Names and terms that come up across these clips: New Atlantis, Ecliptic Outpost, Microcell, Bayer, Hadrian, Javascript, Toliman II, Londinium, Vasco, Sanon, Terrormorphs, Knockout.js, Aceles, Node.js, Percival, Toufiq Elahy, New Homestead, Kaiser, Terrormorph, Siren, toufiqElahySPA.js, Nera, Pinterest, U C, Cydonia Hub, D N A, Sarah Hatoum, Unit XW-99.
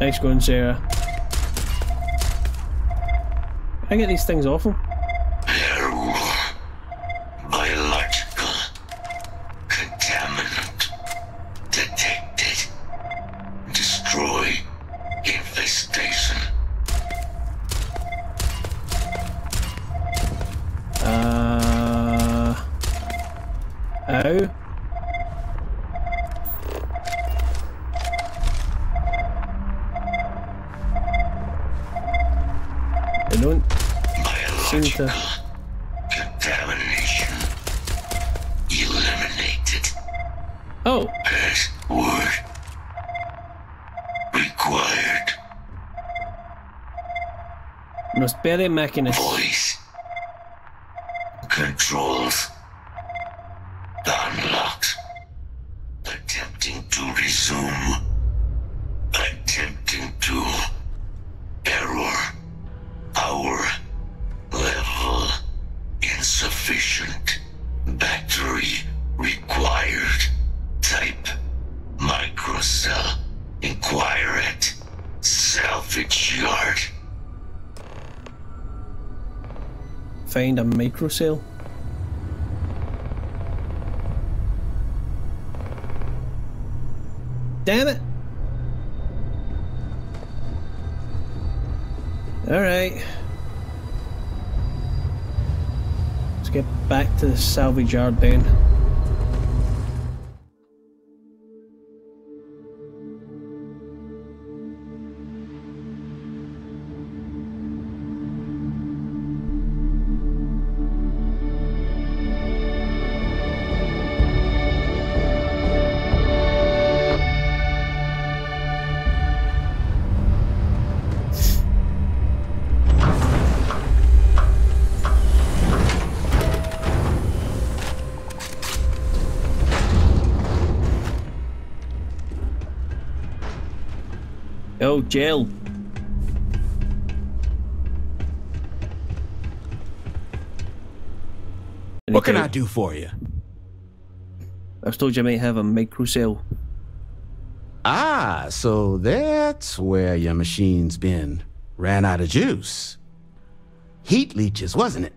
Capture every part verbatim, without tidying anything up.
Nice going, Sarah. Can I get these things off him? Biological contaminant detected. Destroy infestation. Uh oh. They don't seem to. Oh. Password required. Must bury mechanism. Voice controls unlocked. Attempting to resume. Attempting to error. Power level insufficient. Battery required. Type Microcell. Inquire at salvage yard. Find a Microcell. Damn it! All right. Let's get back to the salvage yard then. Oh, Jill. What can I do for you? I was told you may have a microcell. Ah, so that's where your machine's been. Ran out of juice. Heat leeches, wasn't it?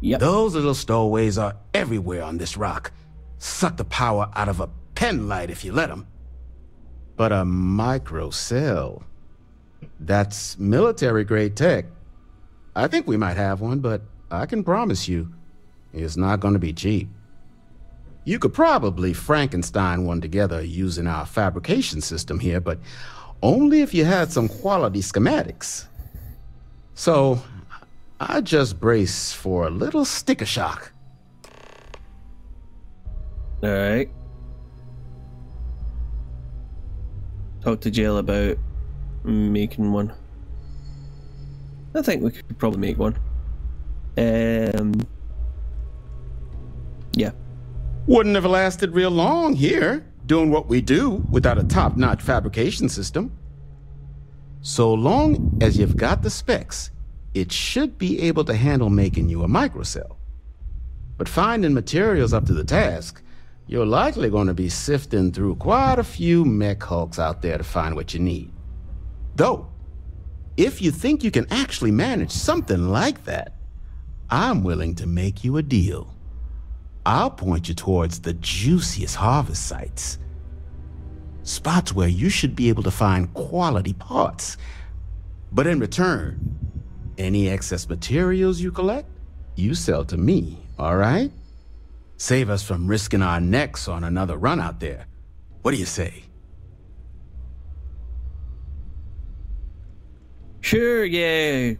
Yep. Those little stowaways are everywhere on this rock. Suck the power out of a pen light if you let them. But a microcell. That's military-grade tech. I think we might have one, but I can promise you, it's not going to be cheap. You could probably Frankenstein one together using our fabrication system here, but only if you had some quality schematics. So, I just brace for a little sticker shock. All right. Talk to Jill about making one. I think we could probably make one. Um, yeah. Wouldn't have lasted real long here, doing what we do without a top-notch fabrication system. So long as you've got the specs, it should be able to handle making you a microcell. But finding materials up to the task, you're likely going to be sifting through quite a few mech hulks out there to find what you need. Though, if you think you can actually manage something like that, I'm willing to make you a deal. I'll point you towards the juiciest harvest sites. Spots where you should be able to find quality parts. But in return, any excess materials you collect, you sell to me, all right? Save us from risking our necks on another run out there. What do you say? Sure, yeah.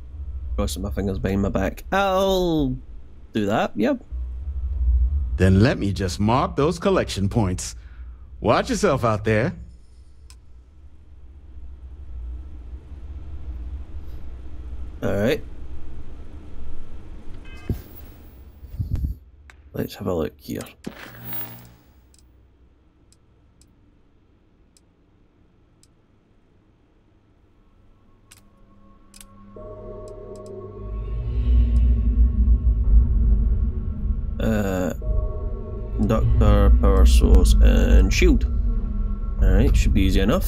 Crossing my fingers behind my back. I'll do that, yep. Then let me just mark those collection points. Watch yourself out there. All right. Let's have a look here. Uh, conductor, power source, and shield. All right, should be easy enough.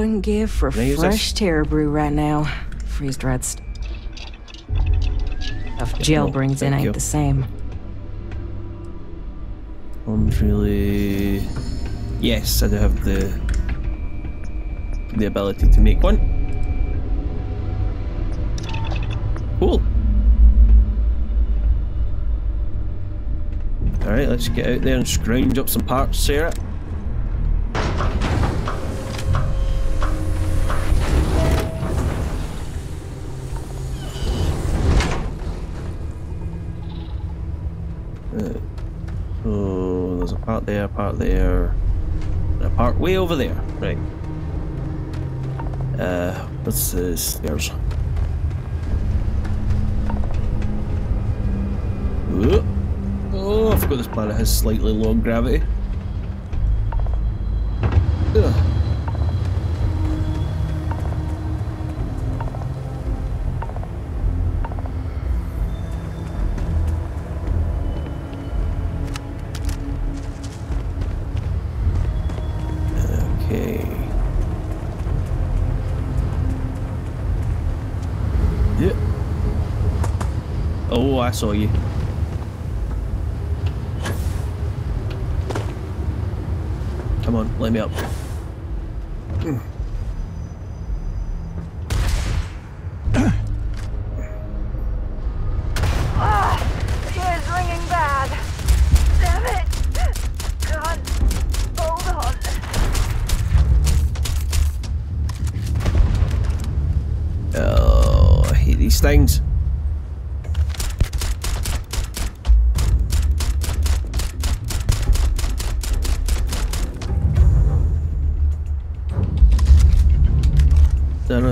wouldn't give for they fresh terror brew right now. Freeze-dried stuff jail brings in ain't you. the same. I'm really... Yes, I do have the... the ability to make one. Cool. Alright, let's get out there and scrounge up some parts, Sarah. Right. So, there's a part there, a part there, and a part way over there. Right. Uh, what's the stairs? Ooh. Oh, I forgot this planet has slightly low gravity. Ugh. Oh, I saw you. Come on, let me up. Mm.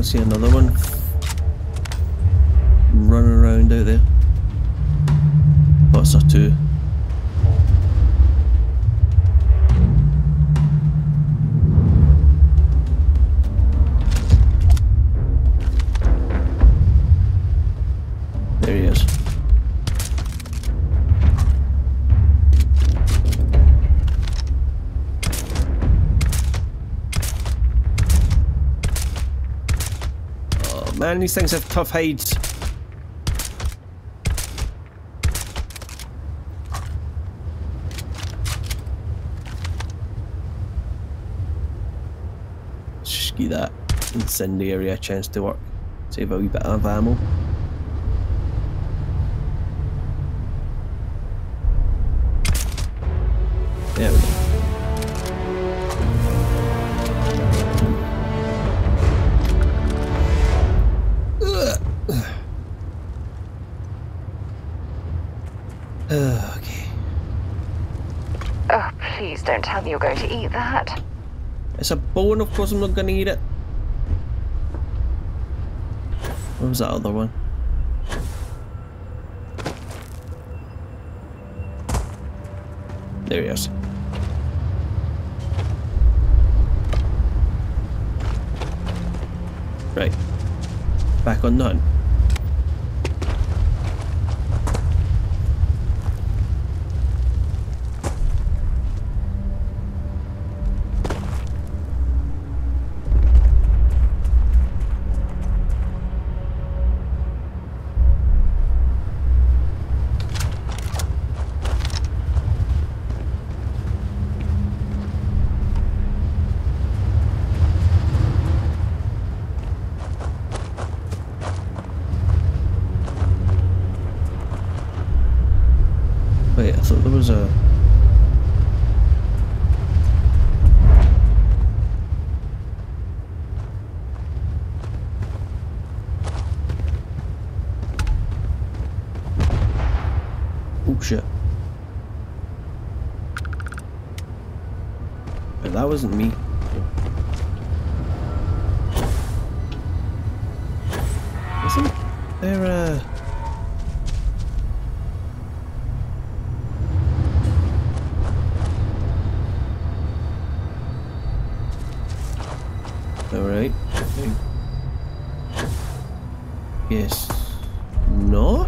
See another one running around out there. Oh, it's a two. There he is. Man, these things have tough hides. Just give that incendiary a chance to work. Save a wee bit of ammo. There we go. Don't tell me you're going to eat that. It's a bone, of course I'm not going to eat it. What was that other one? There he is. Right. Back on none. That wasn't me. Isn't there a... Alright. Yes. Not?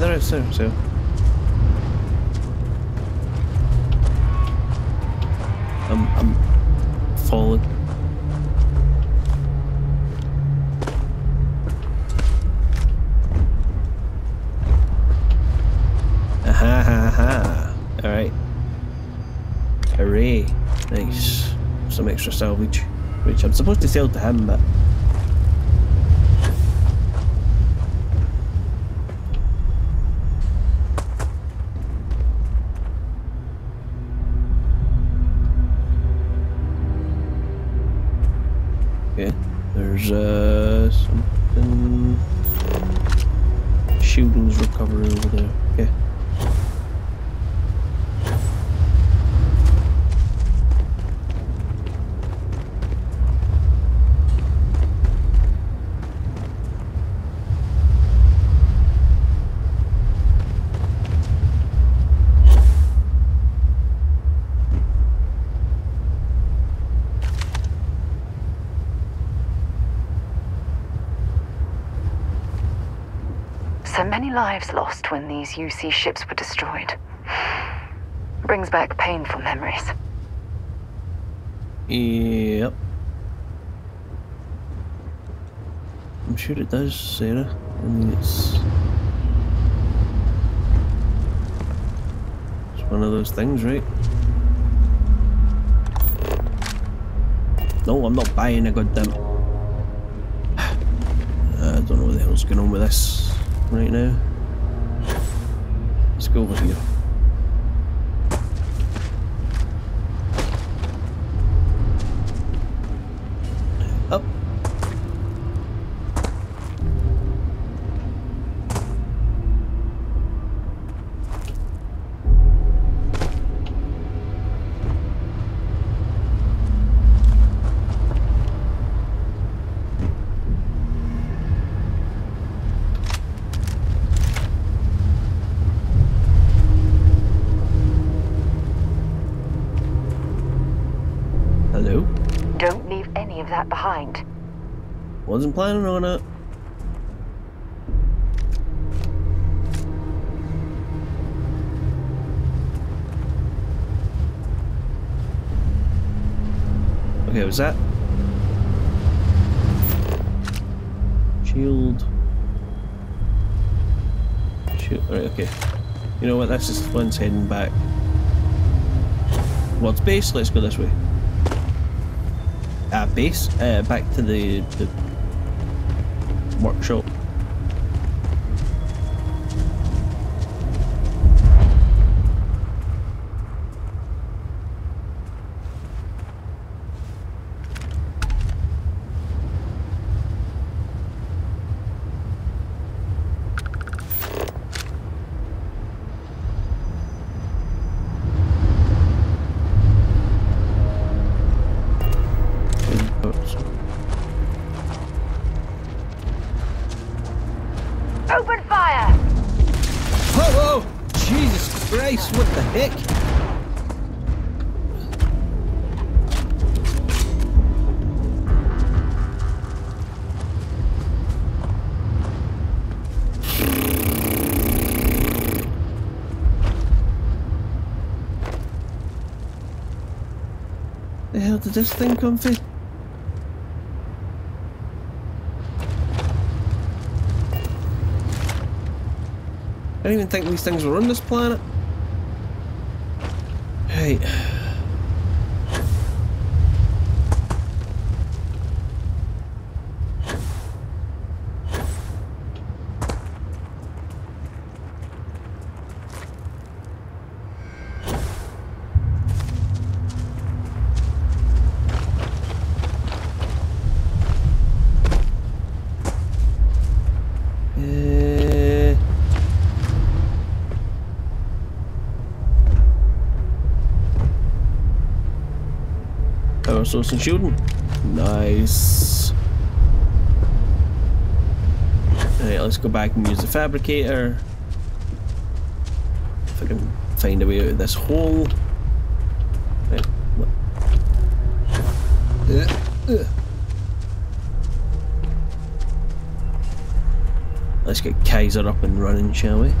they're out soon, so. I'm, I'm falling. Aha, ha, ha. Alright. Hooray. Nice. Some extra salvage, which I'm supposed to sell to him, but. Okay, there's uh, something. Shielding's recovery over there. Okay. Many lives lost when these U C ships were destroyed. Brings back painful memories. Yep. I'm sure it does, Sarah. I mean, it's... It's one of those things, right? No, I'm not buying a goddamn... I don't know what the hell's going on with this. Right now. Let's go over here. Up. Wasn't planning on it. Okay, was that? Shield. Shield. Alright, okay. You know what? That's just one's heading back. What's base? Let's go this way. Ah, base? Uh, back to the. the workshop. Did this thing come through? I don't even think these things were on this planet. Hey. Source and shooting. Nice. Alright, let's go back and use the fabricator. If I can find a way out of this hole. Right, what? Uh, uh. Let's let's get Kaiser up and running, shall we?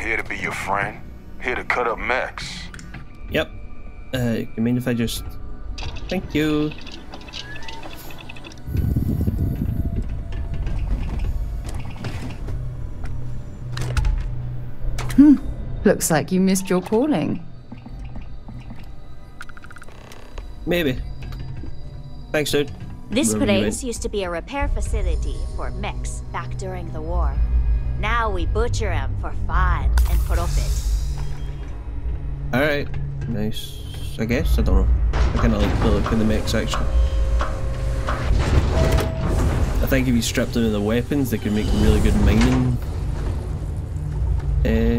Here to be your friend, here to cut up mechs. Yep. Uh, you mean if I just... Thank you. Hmm. Looks like you missed your calling. Maybe. Thanks, dude. This place used to be a repair facility for mechs back during the war. Now we butcher them for fun and profit. Alright, nice. I guess, I don't know. I kinda like the look in the mech section. I think if you strip down the weapons, they can make really good mining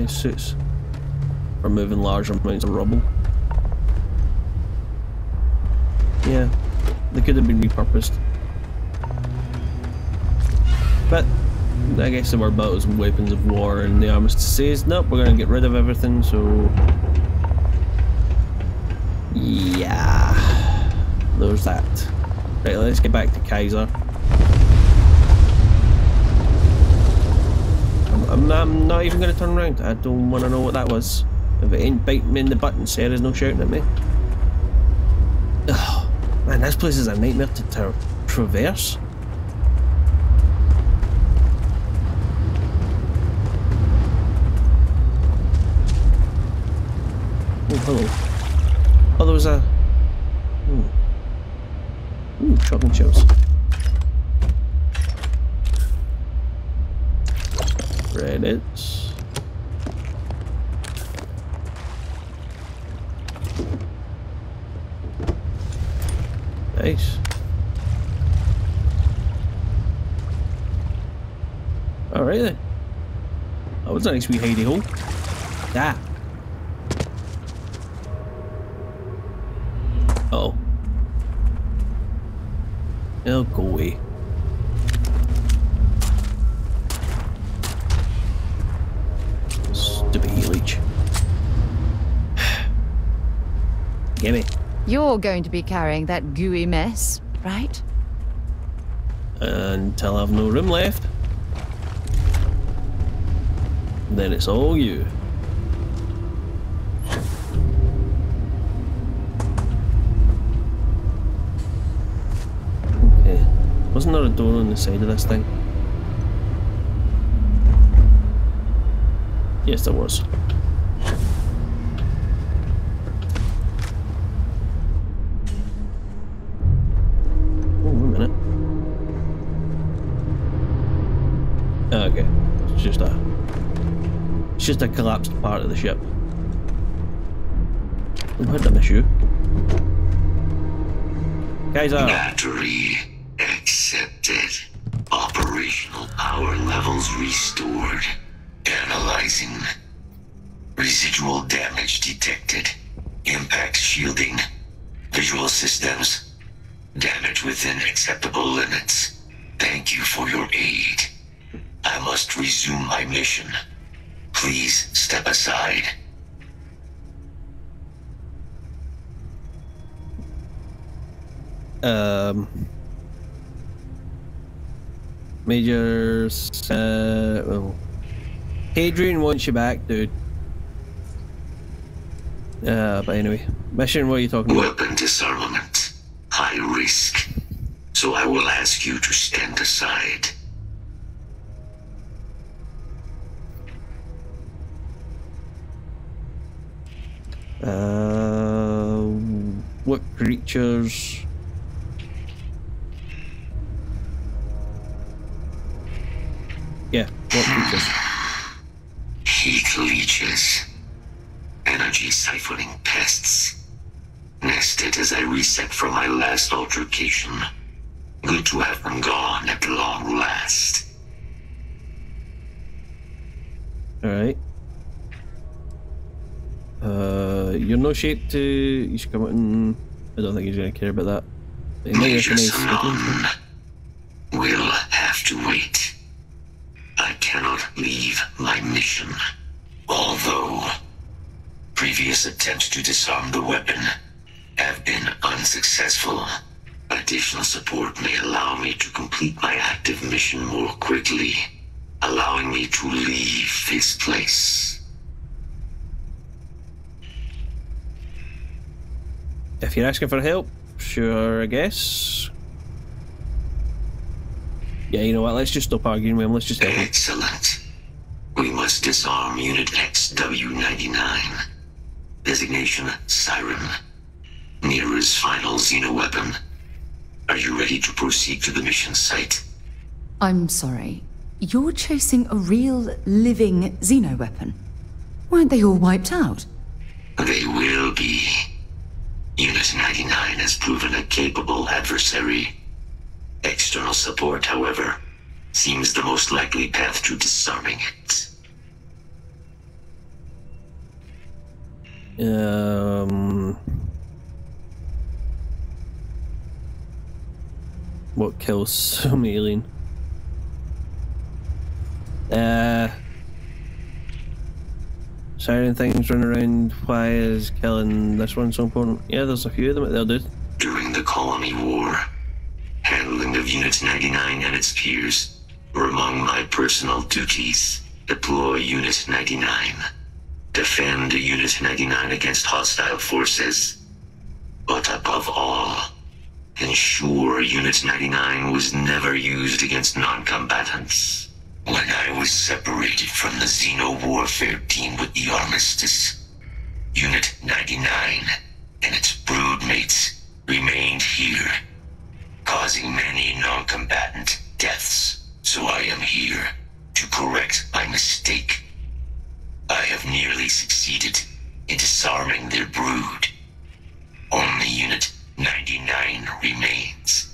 uh, suits for moving larger amounts of rubble. Yeah, they could have been repurposed. But I guess there were battles and weapons of war, and the armistice says, nope, we're gonna get rid of everything, so... Yeah... There's that. Right, let's get back to Kaiser. I'm, I'm, I'm not even gonna turn around. I don't wanna know what that was. If it ain't biting me in the butt and Sarah's no shouting at me. Oh, man, this place is a nightmare to tra traverse. Oh, hello. Oh, there was a... Ooh, Ooh chocolate chips. Reddits. Nice. Alright then. Oh, it's a nice wee hidey hole. Ah. Uh-oh. It'll go away. Stupid leech. Gimme. You're going to be carrying that gooey mess, right? Until I've no room left. Then it's all you. Wasn't there a door on the side of this thing? Yes, there was. Oh, wait a minute. Okay, it's just a, it's just a collapsed part of the ship. I've had an issue. Guys, are. Battery. Accepted. Operational power levels restored. Analyzing. Residual damage detected. Impact shielding. Visual systems. Damage within acceptable limits. Thank you for your aid. I must resume my mission. Please step aside. Um... Major, uh, well, Hadrian wants you back, dude. Uh, but anyway, Mission, what are you talking about? Weapon disarmament. High risk. So I will ask you to stand aside. Uh, what creatures? Yeah, what creatures? Heat leeches. Energy siphoning pests. Nested as I reset from my last altercation. Good to have them gone at long last. Alright. Uh, you're no shape to. You should come out and. I don't think he's going to care about that. But Major Sanon will have to wait. I cannot leave my mission. Although, previous attempts to disarm the weapon have been unsuccessful. Additional support may allow me to complete my active mission more quickly, allowing me to leave this place. If you're asking for help, sure, I guess. Yeah, you know what, let's just stop arguing with him, let's just help him. Excellent. We must disarm Unit X W ninety-nine. Designation Siren. Nera's final xenoweapon. Are you ready to proceed to the mission site? I'm sorry. You're chasing a real, living xenoweapon. Weren't they all wiped out? They will be. Unit ninety-nine has proven a capable adversary. External support, however, seems the most likely path to disarming it. Um... What kills some alien? Uh... Siren things running around. Why is killing this one so important? Yeah, there's a few of them out there, dude. During the colony war, handling of Unit ninety-nine and its peers were among my personal duties. Deploy Unit ninety-nine. Defend Unit ninety-nine against hostile forces. But above all, ensure Unit ninety-nine was never used against non-combatants. When I was separated from the Xeno warfare team with the Armistice, Unit ninety-nine and its broodmates remained here, causing many non-combatant deaths. So I am here to correct my mistake. I have nearly succeeded in disarming their brood. Only Unit ninety-nine remains.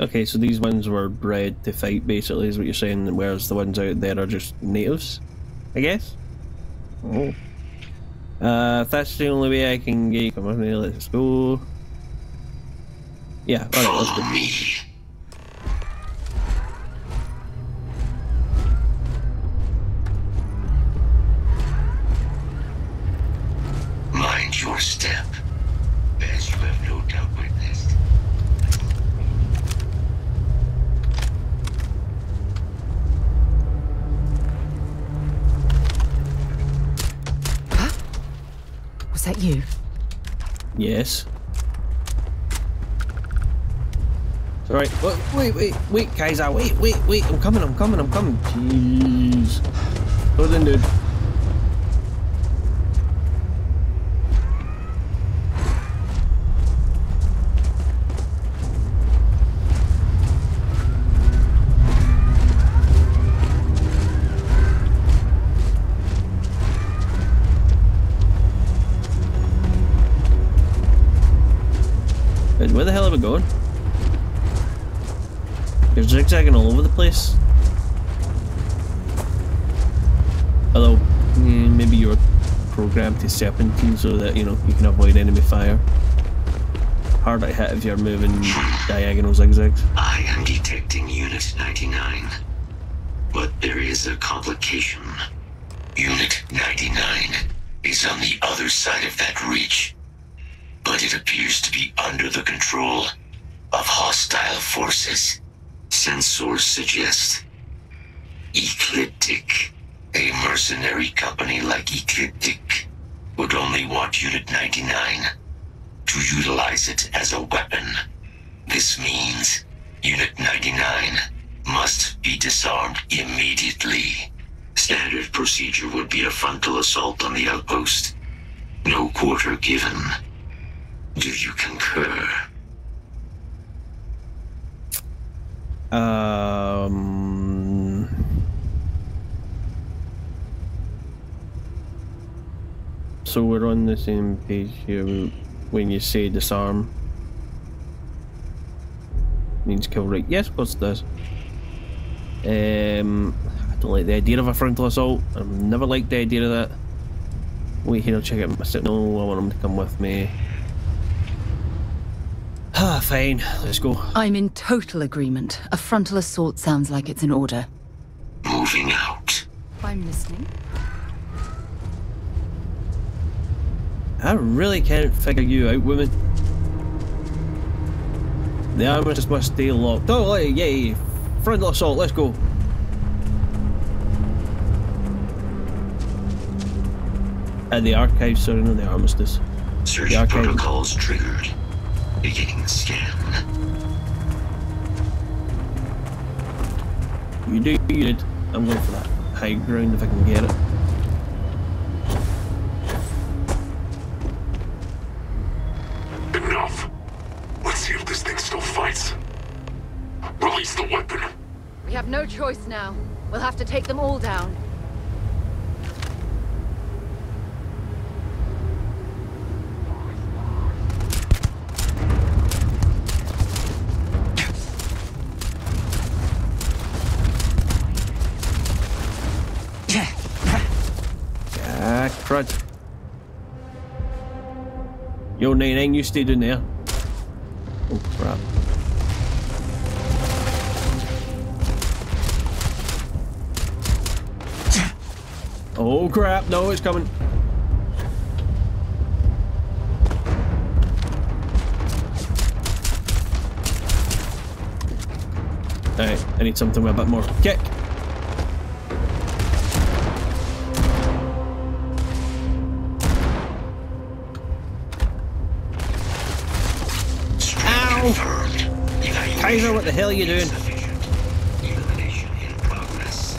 Okay, so these ones were bred to fight, basically, is what you're saying, whereas the ones out there are just natives, I guess? Oh. Uh, if that's the only way I can get... Come on, let's go. Yeah, alright, let's go. Me. Mind your step, as you have no doubt witnessed. Is that you? Yes. Alright, wait, wait, wait, Kaiser, wait, wait, wait, I'm coming, I'm coming, I'm coming. Jeez. Go then, dude. Where the hell are we going? You're zigzagging all over the place. Although, maybe you're programmed to serpentine so that, you know, you can avoid enemy fire. Hard to hit if you're moving diagonal zigzags. I am detecting Unit ninety-nine. But there is a complication. Unit ninety-nine is on the other side of that reach. But it appears to be under the control of hostile forces. Sensors suggest ecliptic A mercenary company like Ecliptic would only want Unit ninety-nine to utilize it as a weapon. This means Unit ninety-nine must be disarmed immediately. Standard procedure would be a frontal assault on the outpost. No quarter given. Do you concur? Um... So we're on the same page here when you say disarm. Means kill right. Yes, of course it does. Um, I don't like the idea of a frontal assault. I've never liked the idea of that. Wait here, I'll check out my signal. I want him to come with me. Ah, fine. Let's go. I'm in total agreement. A frontal assault sounds like it's in order. Moving out. I'm listening. I really can't figure you out, woman. The armors must stay locked. Oh, yay! Frontal assault, let's go. And the archives, sorry, no, the armistice. Search the protocols triggered. Beginning scan. You do, you did. I'm going for that high ground if I can get it. Enough. Let's see if this thing still fights. Release the weapon. We have no choice now. We'll have to take them all down. Crud. Yo, nine nine, you stayed in there. Oh, crap. Oh, crap. No, it's coming. Alright, I need something with a bit more kick. Kaiser, what the hell are you doing? Elimination in progress.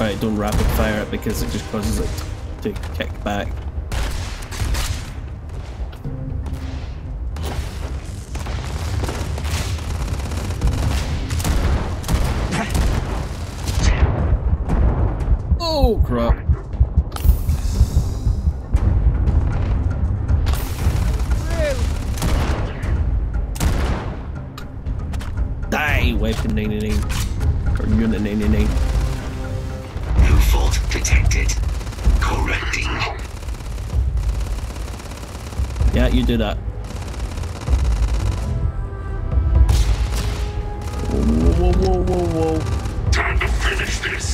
Alright, don't rapid fire it because it just causes it to kick back. Crap. Die, weapon ninety-nine. Or unit ninety-nine. New fault detected. Correcting. Yeah, you do that. Whoa, whoa, whoa, whoa, whoa. Time to finish this.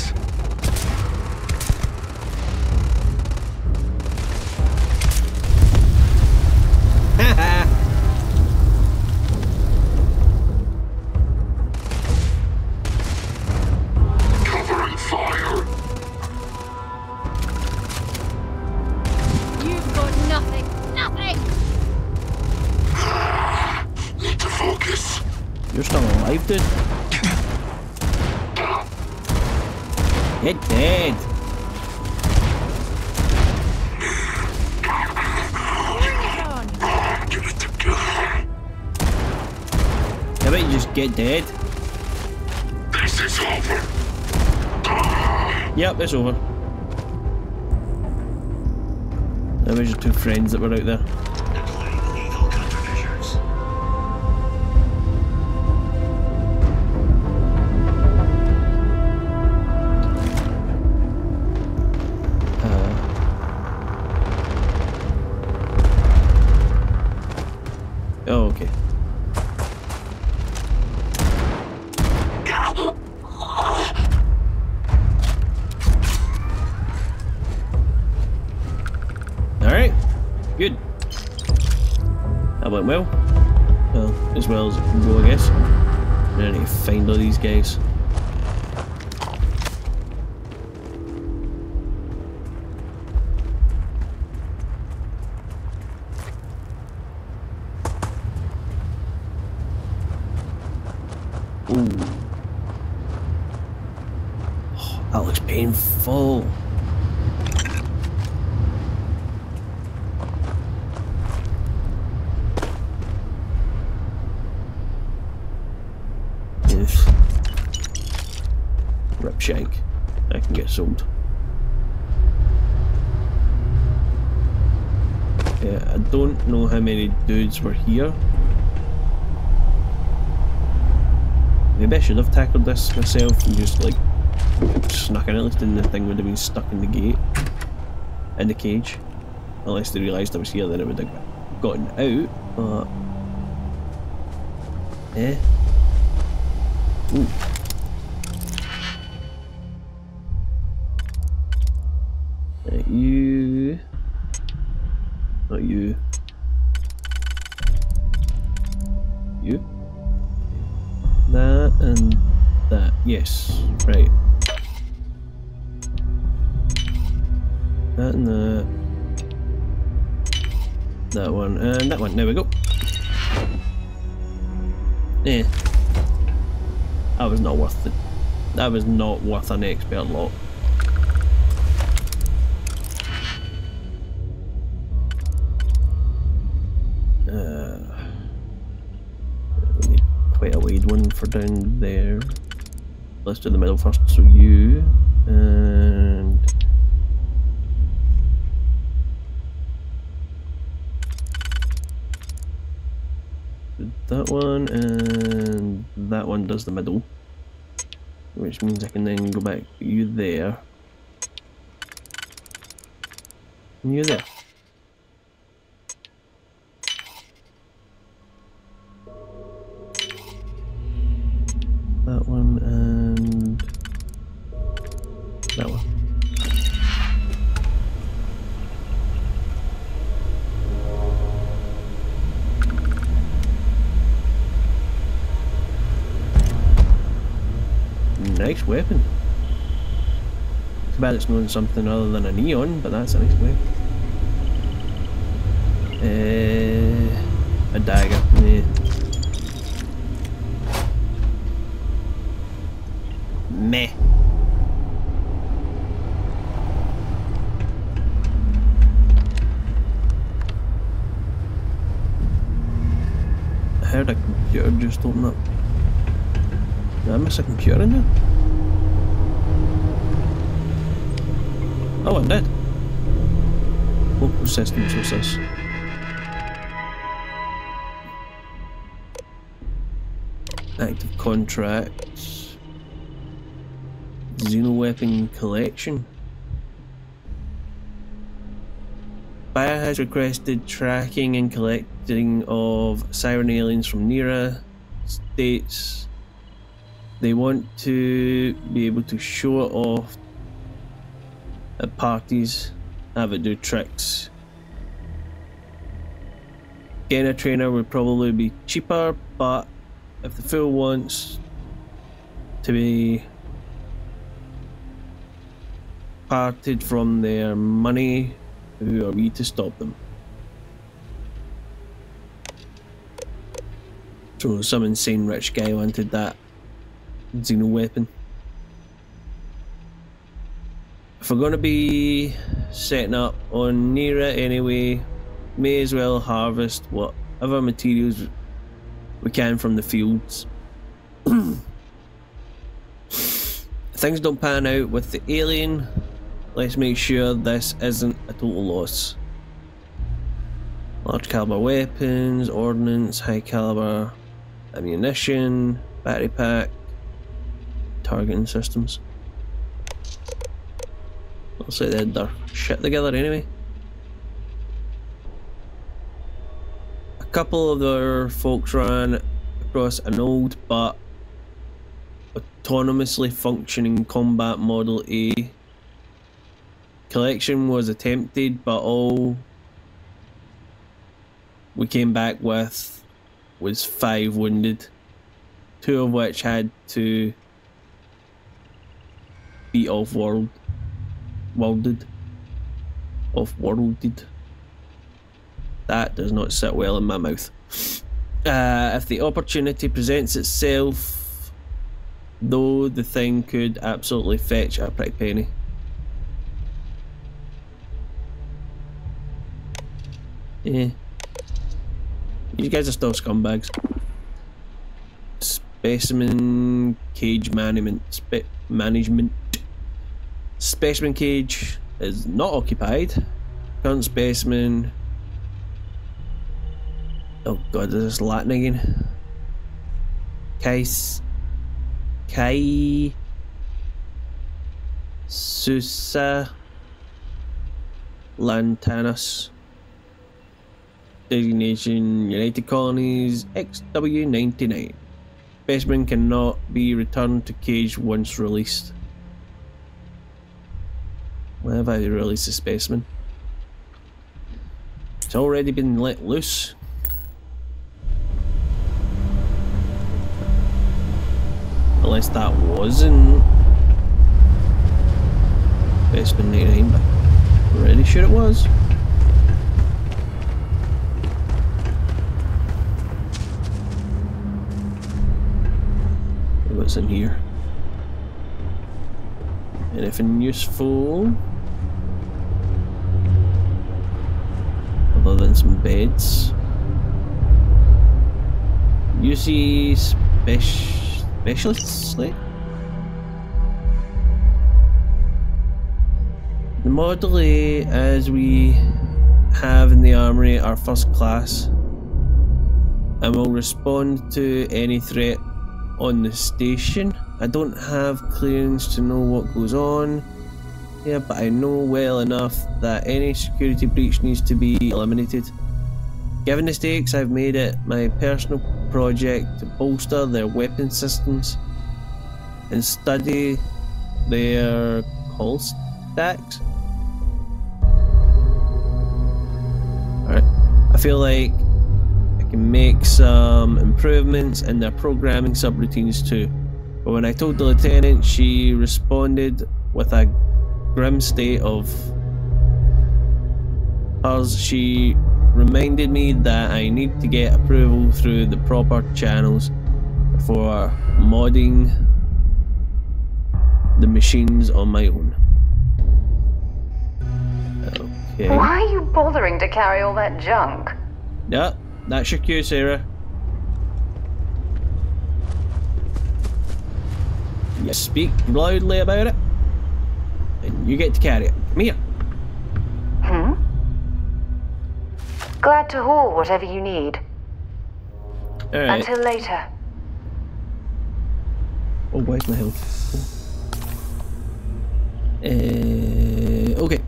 Get dead. This is over. Yep, it's over. That was your two friends that were out there. Deploying lethal countermeasures. Uh. Oh, okay. That went well. Well, as well as it can go, I guess. I need to find all these guys. Ooh. Oh, that looks painful. Shank, that can get sold. Yeah, I don't know how many dudes were here. Maybe I should have tackled this myself and just like snuck in, at least then the thing would have been stuck in the gate, in the cage. Unless they realised I was here, then it would have gotten out, but... Eh? Ooh. You, not you, you, that and that, yes, right, that and that, that one and that one, there we go. Yeah, that was not worth it, that was not worth an expert lot. For down there. Let's do the middle first, so you and that one, and that one does the middle, which means I can then go back to you there and you there. That one and that one. Nice weapon. Too bad it's known something other than a neon, but that's a nice weapon. Uh, a dagger, yeah. Meh. I heard a computer just open up. Did I miss a computer in there? Oh, it did. Local systems, what's this? Active contracts. Xeno weapon collection. Bayer has requested tracking and collecting of Siren aliens from Nera states. They want to be able to show it off at parties, have it do tricks. Getting a trainer would probably be cheaper, but if the fool wants to be parted from their money, who are we to stop them? So some insane rich guy wanted that Xeno weapon. If we're going to be setting up on Nera anyway, may as well harvest whatever materials we can from the fields. If things don't pan out with the alien, let's make sure this isn't a total loss. Large caliber weapons, ordnance, high caliber ammunition, battery pack, targeting systems. Looks like they had their shit together anyway. A couple of their folks ran across an old but autonomously functioning combat Model A. Collection was attempted, but all we came back with was five wounded, two of which had to be off world worlded off worlded. That does not sit well in my mouth. Uh, if the opportunity presents itself, though, the thing could absolutely fetch a pretty penny. Yeah. You guys are still scumbags. Specimen cage management. Spe management. Specimen cage is not occupied. Current specimen. Oh god, is this Latin again? Kais. Kai. Susa. Lantanus. Designation United Colonies X W ninety-nine. Specimen cannot be returned to cage once released. When have I released a specimen? It's already been let loose. Unless that wasn't specimen ninety-nine, but I'm pretty sure it was. What's in here? Anything useful? Other than some beds. U C speci specialists. Like? The model A, as we have in the armory, are first class, and will respond to any threat on the station. I don't have clearance to know what goes on here, but I know well enough that any security breach needs to be eliminated. Given the stakes, I've made it my personal project to bolster their weapon systems and study their call stacks. Alright, I feel like can make some improvements in their programming subroutines too. But when I told the lieutenant, she responded with a grim state of hers. She reminded me that I need to get approval through the proper channels before modding the machines on my own. Okay. Why are you bothering to carry all that junk? Yep. That's your cue, Sarah. You speak loudly about it, and you get to carry it. Come here. Hmm? Glad to haul whatever you need. All right. Until later. Oh, where's my health? Oh. Uh, okay.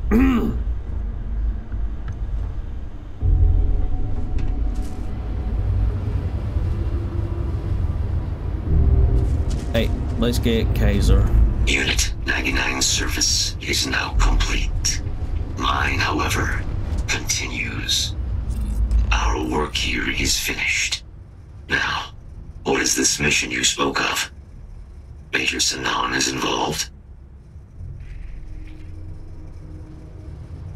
Right, let's get Kaiser. Unit ninety-nine service is now complete. Mine, however, continues. Our work here is finished. Now, what is this mission you spoke of? Major Sanon is involved.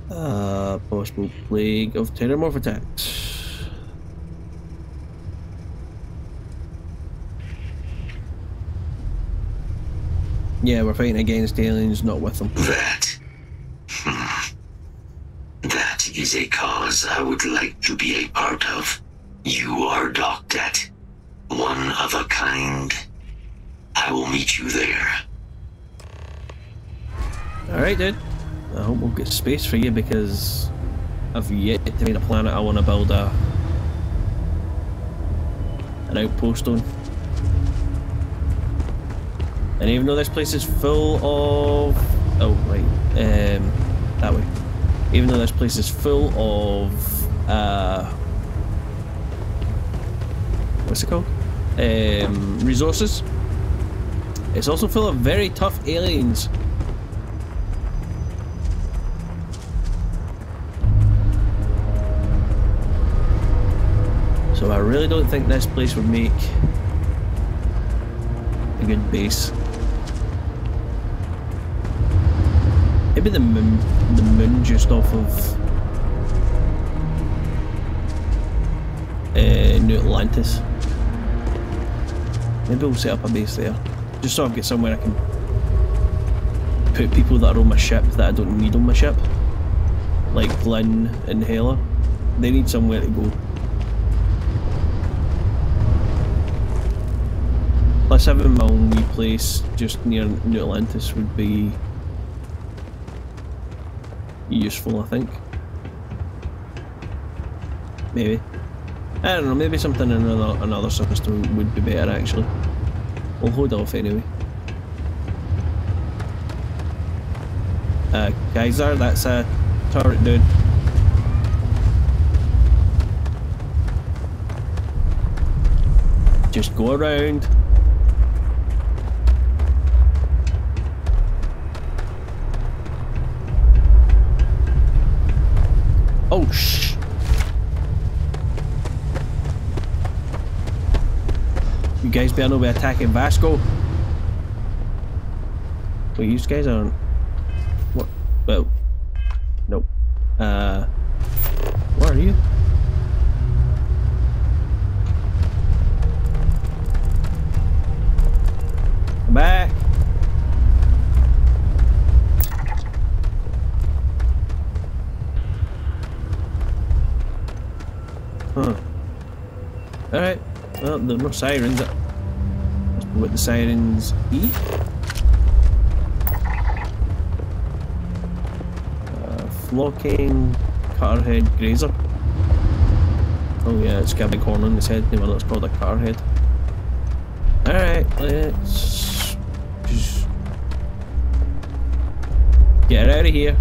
Uh, possible plague of Terrormorph attacks. Yeah, we're fighting against aliens, not with them. That... Hmm, that is a cause I would like to be a part of. You are docked at. One of a kind. I will meet you there. Alright, dude. I hope we'll get space for you, because I've yet to find a planet I want to build a... an outpost on. And even though this place is full of... Oh, right. Um, that way. Even though this place is full of... Uh, what's it called? Um, resources. It's also full of very tough aliens. So I really don't think this place would make a good base. Maybe the moon, the moon just off of uh, New Atlantis. Maybe we'll set up a base there. Just so I've got somewhere I can put people that are on my ship that I don't need on my ship. Like Lynn and Heller. They need somewhere to go. Plus having my own wee place just near New Atlantis would be useful, I think. Maybe. I don't know, maybe something in another, another system would be better actually. We'll hold off anyway. Uh, Kaiser, that's a turret dude. Just go around. Oh shh. You guys better not be attacking Vasco. Wait, you guys aren't. What? Well. Nope. Uh. Where are you? Come back. Huh. Alright. Well, there are no sirens. Let's put the sirens E. Uh, flocking, car head, grazer. Oh yeah, it's got a big horn on its head, no, it's called a car head. Alright, let's just get out of here.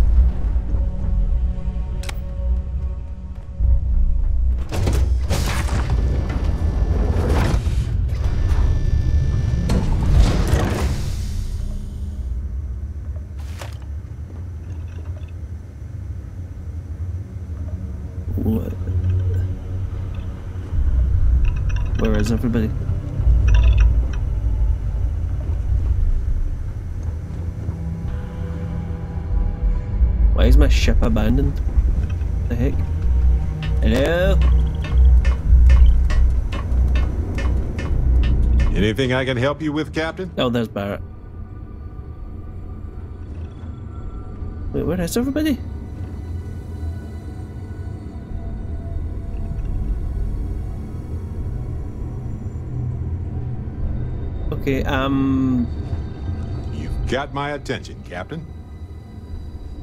Everybody. Why is my ship abandoned? What the heck? Hello? Anything I can help you with, Captain? Oh, there's Barrett. Wait, where is everybody? Okay, um... You've got my attention, Captain.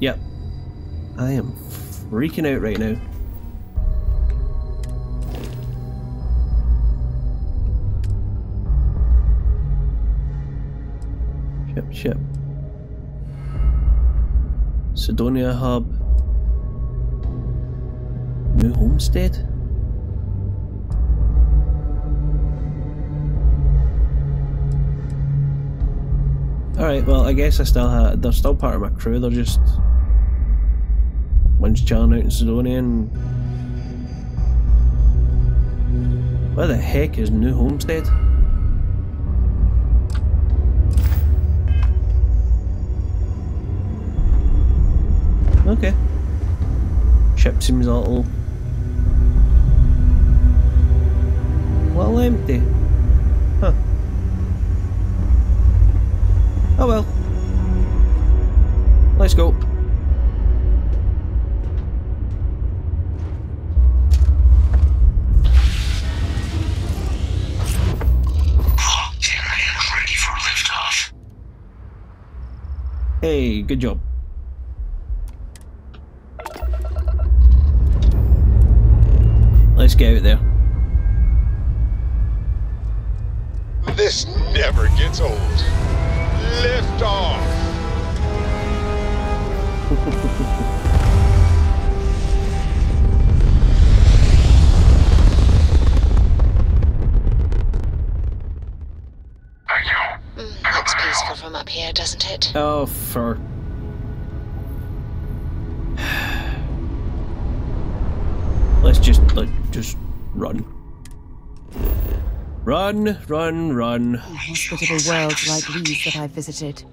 Yep. I am freaking out right now. Ship, ship. Cydonia Hub. New Homestead? Alright, well I guess I still have, they're still part of my crew, they're just one's chilling out in Cydonia and... Where the heck is New Homestead? Okay. Ship seems a little... A little empty. Huh. Oh well. Let's go. Locked in and ready for liftoff. Hey, good job. Let's get out there. This never gets old. Lift off. Mm, looks peaceful from up here, doesn't it? Oh, for. Let's just, like, just run. Run, run, run. Hospitable worlds like these that I visited.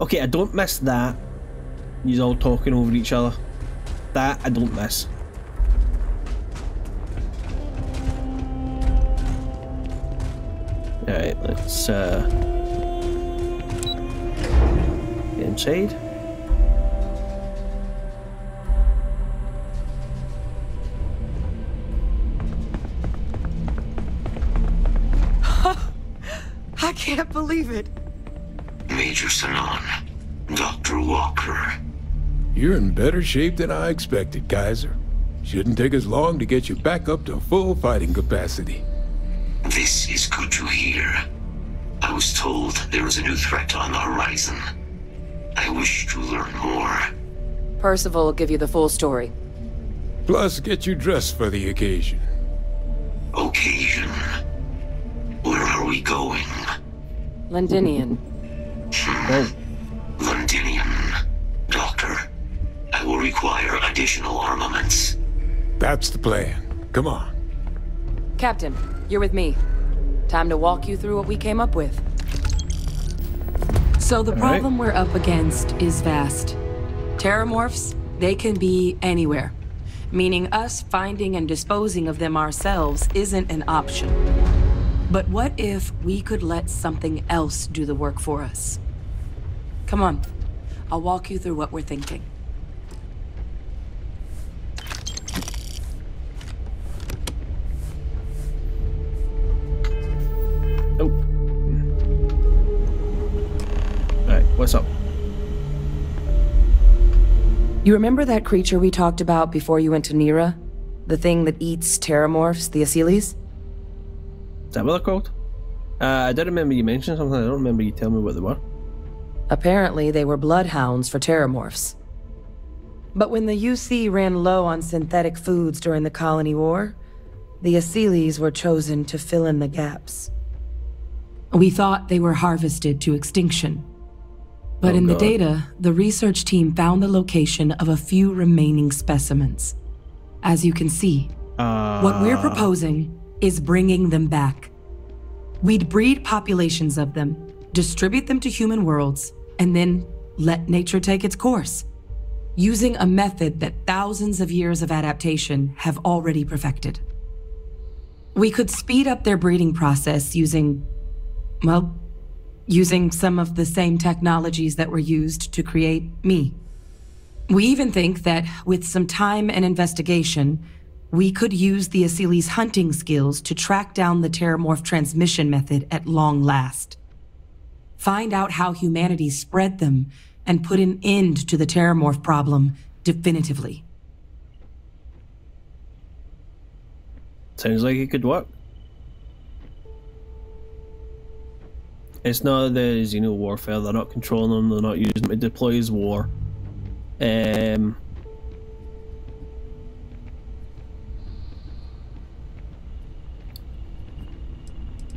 Okay, I don't miss that. You're all talking over each other. That I don't miss. Alright, let's uh, get inside. I can't believe it. Major Sanon, Doctor Walker. You're in better shape than I expected, Kaiser. Shouldn't take as long to get you back up to full fighting capacity. This is good to hear. I was told there was a new threat on the horizon. I wish to learn more. Percival will give you the full story. Plus, get you dressed for the occasion. Occasion? Where are we going? Londinium. Hmm. Londinium. Doctor, I will require additional armaments. That's the plan. Come on. Captain. You're with me. Time to walk you through what we came up with. So the All problem right. we're up against is vast. Terrormorphs, they can be anywhere. Meaning us finding and disposing of them ourselves isn't an option. But what if we could let something else do the work for us? Come on, I'll walk you through what we're thinking. What's up? You remember that creature we talked about before you went to Nira? The thing that eats Terrormorphs, the Aceles? Is that what they're called? Uh, I did remember you mentioned something, I don't remember you telling me what they were. Apparently they were bloodhounds for Terrormorphs. But when the U C ran low on synthetic foods during the colony war, the Aceles were chosen to fill in the gaps. We thought they were harvested to extinction. But oh in God. the data, the research team found the location of a few remaining specimens. As you can see, uh... what we're proposing is bringing them back. We'd breed populations of them, distribute them to human worlds, and then let nature take its course, using a method that thousands of years of adaptation have already perfected. We could speed up their breeding process using, well, using some of the same technologies that were used to create me. We even think that with some time and investigation, we could use the Aceles' hunting skills to track down the Terrormorph transmission method at long last. Find out how humanity spread them and put an end to the Terrormorph problem definitively. Sounds like it could work. It's not the Xeno warfare, they're not controlling them, they're not using them to deploy as war. Um,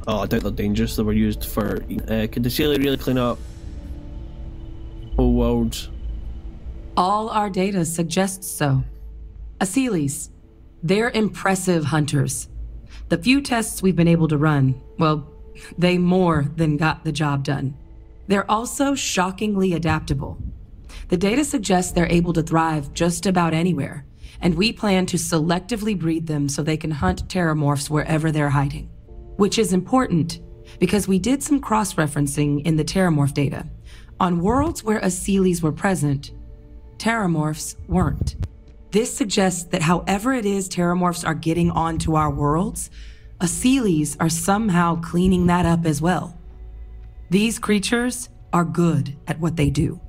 oh, I doubt they're dangerous, they were used for... Uh, could the Celia really clean up whole worlds? All our data suggests so. Aceles, they're impressive hunters. The few tests we've been able to run, well, they more than got the job done. They're also shockingly adaptable. The data suggests they're able to thrive just about anywhere, and we plan to selectively breed them so they can hunt Terrormorphs wherever they're hiding. Which is important, because we did some cross-referencing in the Terrormorph data. On worlds where Aceles were present, Terrormorphs weren't. This suggests that however it is Terrormorphs are getting onto our worlds, Aceles are somehow cleaning that up as well. These creatures are good at what they do.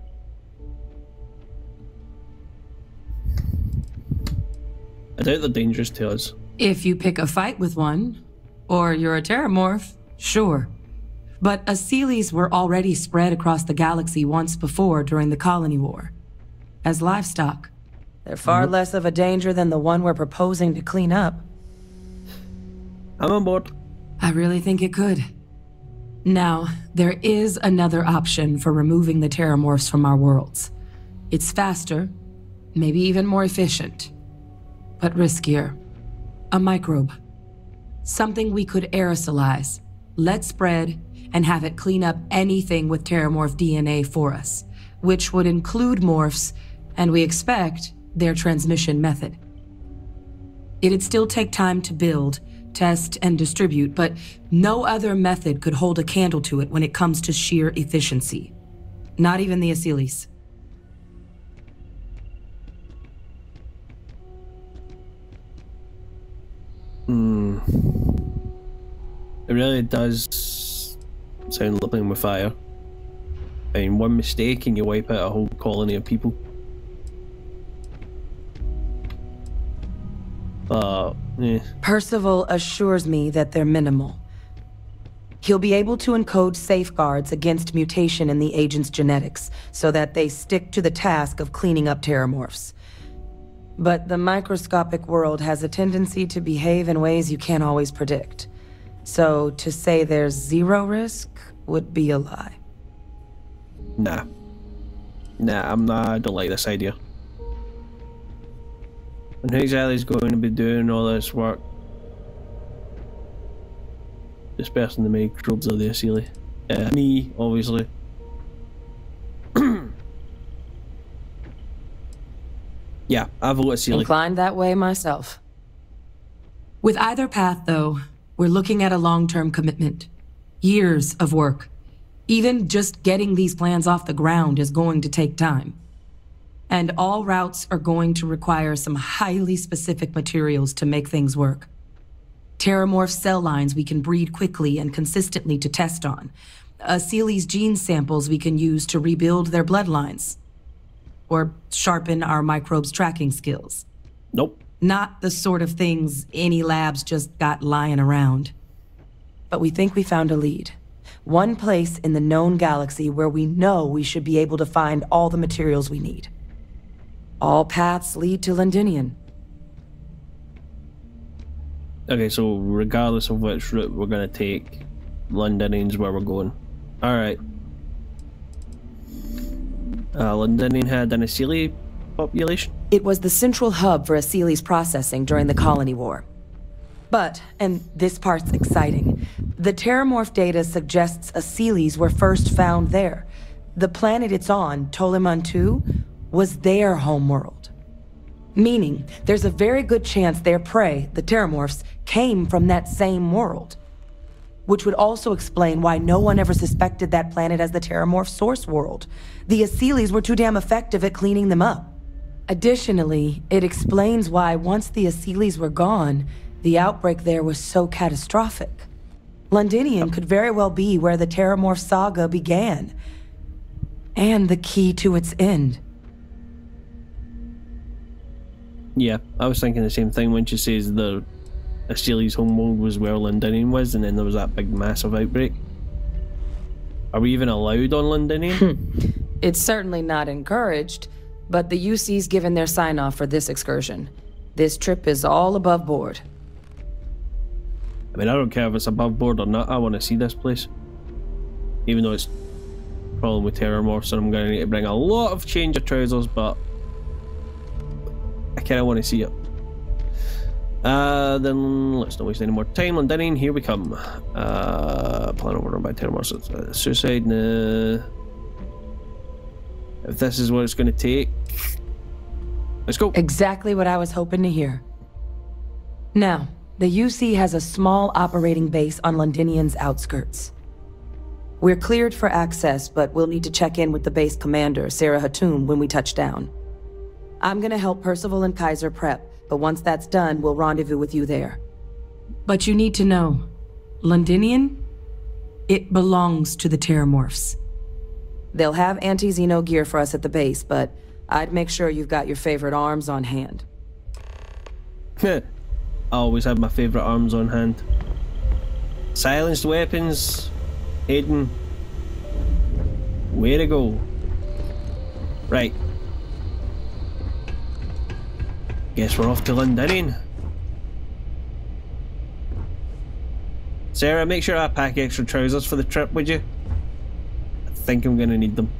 I doubt they're dangerous to us. If you pick a fight with one, or you're a Terrormorph, sure. But Aceles were already spread across the galaxy once before during the Colony War. As livestock, they're far mm-hmm. less of a danger than the one we're proposing to clean up. I'm on board. I really think it could. Now, there is another option for removing the Terrormorphs from our worlds. It's faster, maybe even more efficient. but riskier. A microbe. Something we could aerosolize, let spread, and have it clean up anything with Terrormorph D N A for us, which would include morphs, and we expect their transmission method. It'd still take time to build, test, and distribute, but no other method could hold a candle to it when it comes to sheer efficiency. Not even the Aceles. Hmm. It really does sound like playing with fire. I mean, one mistake and you wipe out a whole colony of people. Uh, eh. Percival assures me that they're minimal. He'll be able to encode safeguards against mutation in the agent's genetics, so that they stick to the task of cleaning up Terrormorphs. But the microscopic world has a tendency to behave in ways you can't always predict. So to say there's zero risk would be a lie. Nah. Nah, I'm not, I don't like this idea. And who exactly is going to be doing all this work? Dispersing the microbes of the Aceles. Uh, me, obviously. Yeah, I vote Aceles. Inclined that way myself. With either path, though, we're looking at a long-term commitment. Years of work. Even just getting these plans off the ground is going to take time. And all routes are going to require some highly specific materials to make things work. Terramorph cell lines we can breed quickly and consistently to test on. Aceles gene samples we can use to rebuild their bloodlines. Or sharpen our microbes' tracking skills. Nope. Not the sort of things any labs just got lying around. But we think we found a lead. One place in the known galaxy where we know we should be able to find all the materials we need. All paths lead to Londinium. Okay, so regardless of which route we're going to take, Londinium's where we're going. Alright. Uh, Londinium had an Aceles population? It was the central hub for Aceles processing during the Colony War. But, and this part's exciting, the Terramorph data suggests Aceles were first found there. The planet it's on, Toliman two, was their homeworld. Meaning, there's a very good chance their prey, the Terramorphs, came from that same world. Which would also explain why no one ever suspected that planet as the Terramorph source world. The Aceles were too damn effective at cleaning them up. Additionally, it explains why once the Aceles were gone, the outbreak there was so catastrophic. Londinium could very well be where the Terramorph saga began. And the key to its end. Yeah, I was thinking the same thing when she says the Aceles homeworld was where Londinium was, and then there was that big massive outbreak. Are we even allowed on Londinium? It's certainly not encouraged, but the U C's given their sign-off for this excursion. This trip is all above board. I mean, I don't care if it's above board or not, I want to see this place. Even though it's a problem with Terramorphs, and I'm going to need to bring a lot of change of trousers, but I kind of want to see it. Uh, then let's not waste any more time on Londinium. Here we come. Uh, plan overrun by Terramorphs. Uh, suicide. Nah. If this is what it's going to take, let's go. Exactly what I was hoping to hear. Now, the U C has a small operating base on Londinium's outskirts. We're cleared for access, but we'll need to check in with the base commander, Sarah Hatoum, when we touch down. I'm gonna help Percival and Kaiser prep, but once that's done, we'll rendezvous with you there. But you need to know, Londinium, it belongs to the Terramorphs. They'll have anti-Xeno gear for us at the base, but I'd make sure you've got your favorite arms on hand. I always have my favorite arms on hand. Silenced weapons, Aiden. Way to go. Right. Guess we're off to Londinium. Sarah, make sure I pack extra trousers for the trip, would you? I think I'm gonna need them.